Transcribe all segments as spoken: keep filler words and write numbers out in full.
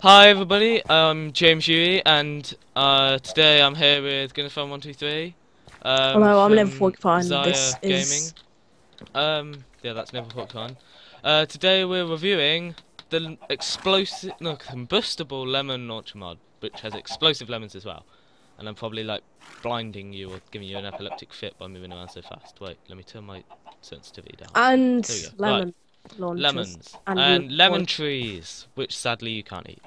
Hi everybody, I'm James Huey, and uh, today I'm here with gunner fan one two three. Um, Hello, I'm Naval Porcupine. This is Gaming. Um, yeah, that's Naval Porcupine. Uh, today we're reviewing the explosive, no, combustible lemon launcher mod, which has explosive lemons as well. And I'm probably like blinding you or giving you an epileptic fit by moving around so fast. Wait, let me turn my sensitivity down. And lemon. Right. Launches lemons and, and lemon launch. trees, which sadly you can't eat.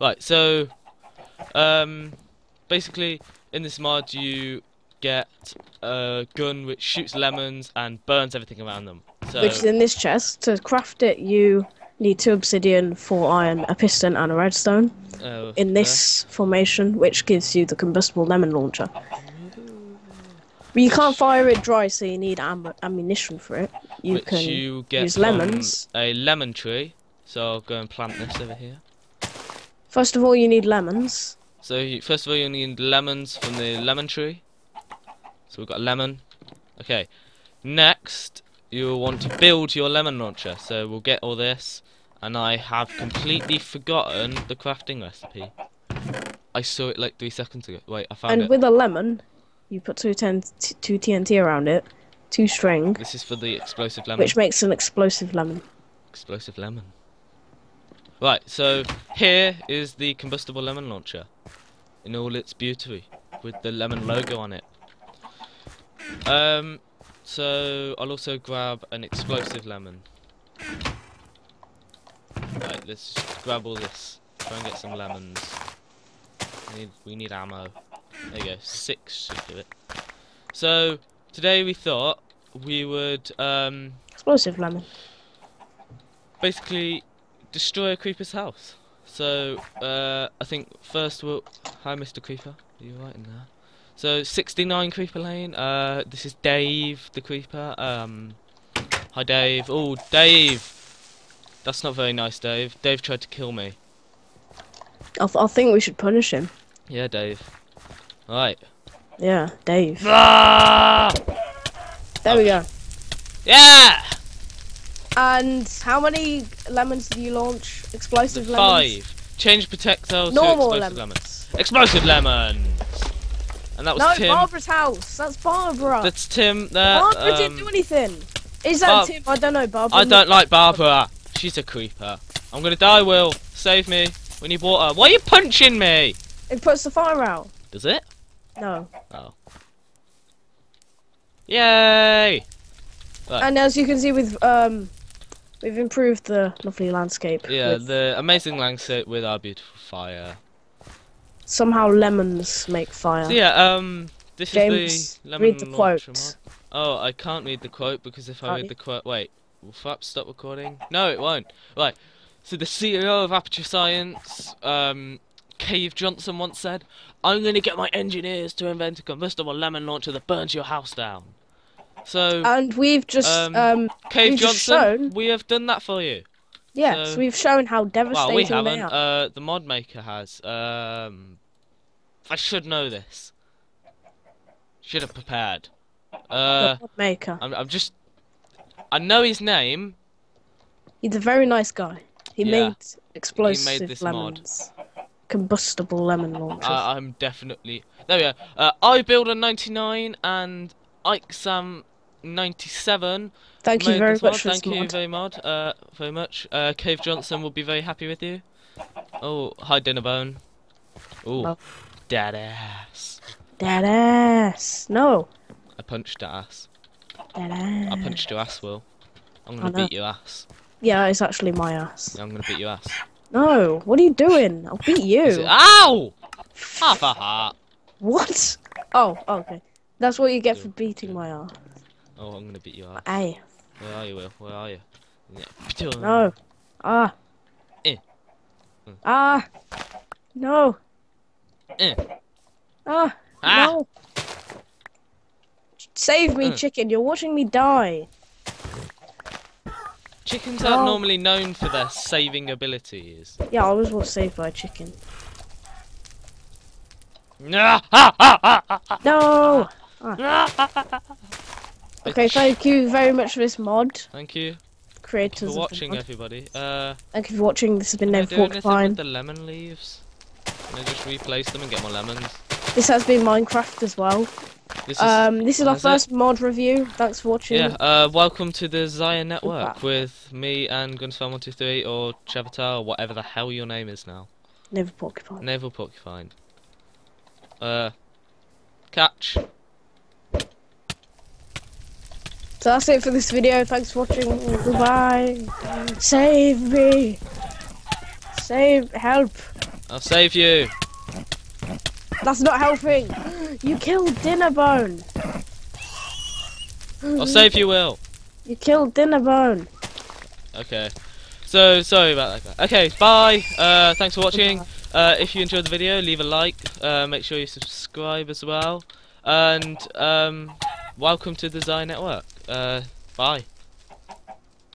Right, so um, basically in this mod you get a gun which shoots lemons and burns everything around them. So, which is in this chest. To craft it, you need two obsidian, four iron, a piston, and a redstone. Uh, in this uh, formation, which gives you the combustible lemon launcher. But you can't fire it dry, so you need am ammunition for it. You Which can you get use lemons. A lemon tree. So I'll go and plant this over here. First of all, you need lemons. So you, first of all, you need lemons from the lemon tree. So we've got a lemon. Okay. Next, you'll want to build your lemon launcher. So we'll get all this, and I have completely forgotten the crafting recipe. I saw it like three seconds ago. Wait, I found and it. And with a lemon. You put two, ten, two T N T around it, two string. This is for the explosive lemon. Which makes an explosive lemon. Explosive lemon. Right, so here is the combustible lemon launcher in all its beauty, with the lemon logo on it. Um, so I'll also grab an explosive lemon. Right, let's grab all this. Try and get some lemons. We need, we need ammo. There you go, six should do it. So, today we thought we would, um... explosive lemon. Basically, destroy a creeper's house. So, uh, I think first we'll... Hi, Mister Creeper. Are you right in there? So, sixty-nine Creeper Lane. Uh, this is Dave, the Creeper. Um, hi, Dave. Oh, Dave! That's not very nice, Dave. Dave tried to kill me. I, th I think we should punish him. Yeah, Dave. Right. Yeah, Dave. Ah! There we go. Yeah! And how many lemons do you launch? Explosive the lemons? Five. Change projectile Normal to explosive lemons. lemons. Explosive lemons! And that was no, Tim. No, Barbara's house. That's Barbara. That's Tim there. Barbara um, didn't do anything. Is that Bar Tim? I don't know, Barbara. I don't like Barbara. She's a creeper. I'm gonna die, Will. Save me. We need water. Why are you punching me? It puts the fire out. Does it? No. Oh. Yay! Right. And as you can see, we've um, we've improved the lovely landscape. Yeah, the amazing landscape with our beautiful fire. Somehow lemons make fire. So yeah. Um. This James, is the lemon read the quote. Mod. Oh, I can't read the quote because if can't I read you? the quote, wait, will F A P stop recording? No, it won't. Right. So the C E O of Aperture Science, um. Cave Johnson once said, "I'm going to get my engineers to invent a combustible lemon launcher that burns your house down." So and we've just um, um Cave we've Johnson, just shown... we have done that for you. Yes, yeah, so... so we've shown how devastating well, we haven't. They are. Uh, the mod maker has. Um, I should know this. Should have prepared. Uh, the mod maker. I'm, I'm just. I know his name. He's a very nice guy. He yeah. made explosive he made this lemons. Mod. Combustible lemon launcher. Uh, I'm definitely there. We go. Uh, I build a ninety-nine and Ike Sam ninety-seven. Thank you very much. Thank you very much. Uh, very much. Uh, Cave Johnson will be very happy with you. Oh, hi Dinnerbone. Oh, dead ass. Dead ass. No. I punched that ass. Dead ass. I punched your ass, Will. I'm gonna beat your ass. Yeah, it's actually my ass. Yeah, I'm gonna beat your ass. No, what are you doing? I'll beat you. Ow! Half a heart. What? Oh, okay. That's what you get for beating my ass. Oh, I'm gonna beat your ass. Aye. Where are you, Will? Where are you? Yeah. No. Ah. Eh. Ah. No. Eh. Ah. Ah. No. Save me, uh. chicken. You're watching me die. Chickens are oh. normally known for their saving abilities. Yeah, I was once saved by a chicken. No! No! Ah. Okay, thank you very much for this mod. Thank you. creators. Thank you for watching, everybody. Uh, Thank you for watching. This has been Never Porcupine. The lemon leaves. Can I just replace them and get more lemons? This has been Minecraft as well. This is, um, this is our first it? mod review. Thanks for watching. Yeah. Uh, welcome to the Xyre Network with me and gunnersfan one two three or Chavatarme or whatever the hell your name is now. Naval Porcupine. Naval Porcupine. Uh, catch. So that's it for this video. Thanks for watching. Goodbye. Save me. Save. Help. I'll save you. That's not helping. You killed Dinnerbone. I'll save you, Will. You killed Dinnerbone. Okay. So, sorry about that. Okay, bye. Uh, thanks for watching. Uh, if you enjoyed the video, leave a like. Uh, make sure you subscribe as well. And um, welcome to the Xyre Network. Uh, bye.